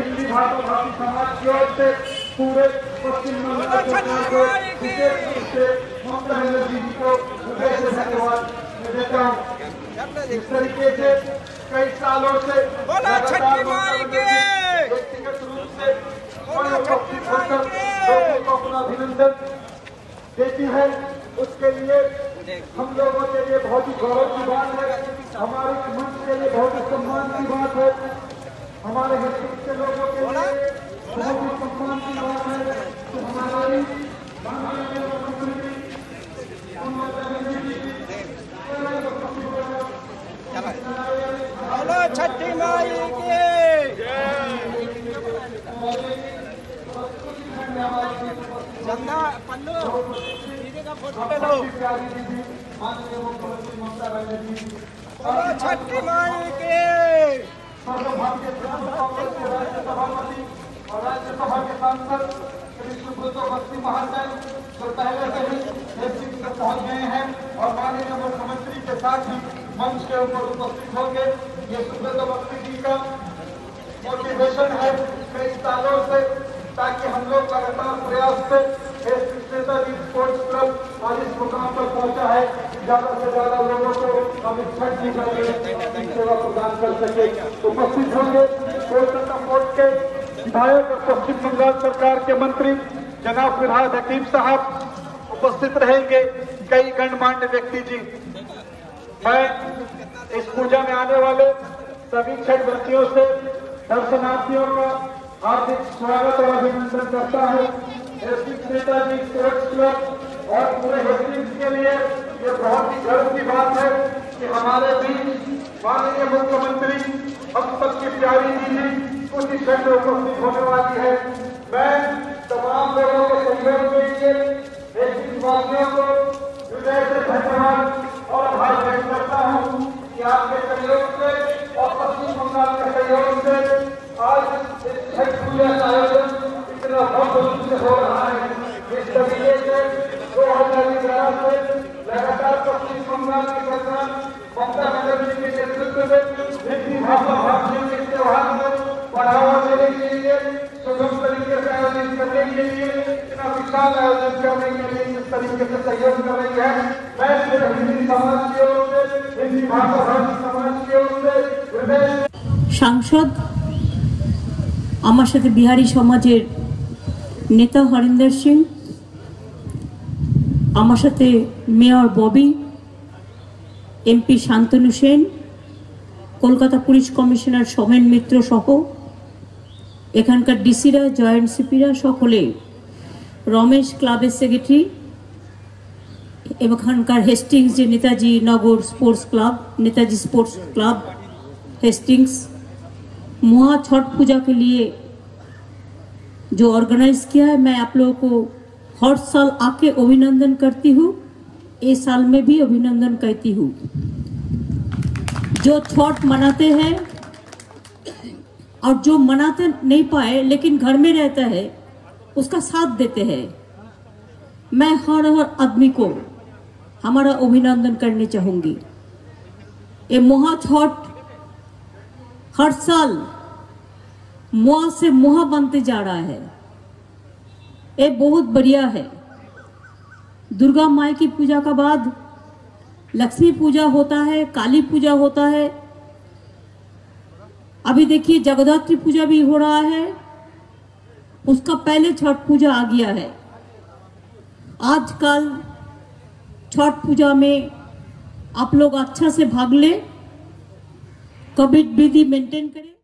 हिंदी भाषाभाषी समाज की ओर से पूरे पश्चिम बंगाल सरकार को विशेष रूप से ममता बनर्जी जी को हृदय से धन्यवाद देता हूँ। इस तरीके से कई सालों से व्यक्तिगत रूप से लोगों को अपना अभिनंदन देती है, उसके लिए हम लोगों के लिए बहुत ही गौरव की बात है, हमारे मंच के लिए बहुत ही सम्मान की बात है, हमारे हिंदुस्तान के लोगों के लिए बहुत ही सम्मान की बात है। तो हमारी छठी माई के छठी माई के सभापति और राज्यसभा के सांसद श्री सुब्रतो बख्शी महाशय जो पहले से ही नेतृत्व तक पहुँच गए हैं और माननीय मुख्यमंत्री के साथ ही मंच के ऊपर उपस्थित होंगे। ये सुब्रतो बख्शी जी का मोटिवेशन है कई सालों से, ताकि हम लोग लगातार प्रयास से स्पोर्ट्स क्लब और इस मुकाम पर पहुंचा है, ज्यादा से ज्यादा लोगों को हम छठ जी का सेवा प्रदान कर सके। उपस्थित होंगे कोलकाता फोर्ट के विधायक और पश्चिम बंगाल सरकार के मंत्री जनाब फिरहाद हकीम साहब उपस्थित रहेंगे, कई गणमान्य व्यक्ति जी। मैं इस पूजा में आने वाले सभी छठ व्रतियों से दर्शनार्थियों का हार्दिक स्वागत और अभिनंदन करता हूँ। नेताजी स्पोर्ट्स क्लब और पूरे हेस्टिंग्स के लिए ये बहुत ही गर्व की बात है कि हमारे बीच माननीय मुख्यमंत्री हम सबकी प्यारी दीदी कुछ ही क्षण उपस्थित होने वाली है। मैं तमाम लोगों के सहयोग के लिए हेस्टिंग्स वासियों को हृदय से धन्यवाद और आभार व्यक्त करता हूँ कि आपके सहयोग से और पश्चिम बंगाल के सहयोग से आज छठ पूजा का आयोजन इतना भव्य रूप से हो रहा है। इस तरीके से 2011 से लगातार पश्चिम बंगाल की सरकार ममता बनर्जी के नेतृत्व में हिंदी भाषा भाषी के त्यौहार को बढ़ावा देने के लिए सुगम तरीके से आयोजित करने के लिए इतना विशाल आयोजन करने के लिए इस तरीके से सहयोग कर रही है। मैं सिर्फ हिंदी समाज की ओर से हिंदी भाषा भाषी समाज की ओर से हृदय सांसद आमार साथे बिहारी समाजेर नेता हरिंदर सिंह आमार साथे mayor Bobby MP Shantanu Sen Kolkata police commissioner Shobhan Mitra सह एखानकार डिसिरा जॉइंट सिपिरा सकले रमेश क्लाबेर सेक्रेटारी एखानकार हेस्टिंग्स जे Netaji Nagar sports club Netaji sports club Hastings Maha Chhath पूजा के लिए जो ऑर्गेनाइज किया है, मैं आप लोगों को हर साल आके अभिनंदन करती हूँ, इस साल में भी अभिनंदन करती हूँ। जो छठ मनाते हैं और जो मनाते नहीं पाए लेकिन घर में रहता है उसका साथ देते हैं, मैं हर आदमी को हमारा अभिनंदन करने चाहूँगी। ये महा छठ हर साल मोह से मोह बनते जा रहा है, ये बहुत बढ़िया है। दुर्गा माई की पूजा का बाद लक्ष्मी पूजा होता है, काली पूजा होता है, अभी देखिए जगद्धात्री पूजा भी हो रहा है, उसका पहले छठ पूजा आ गया है। आजकल छठ पूजा में आप लोग अच्छा से भाग ले, कोविड विधि मेंटेन करें।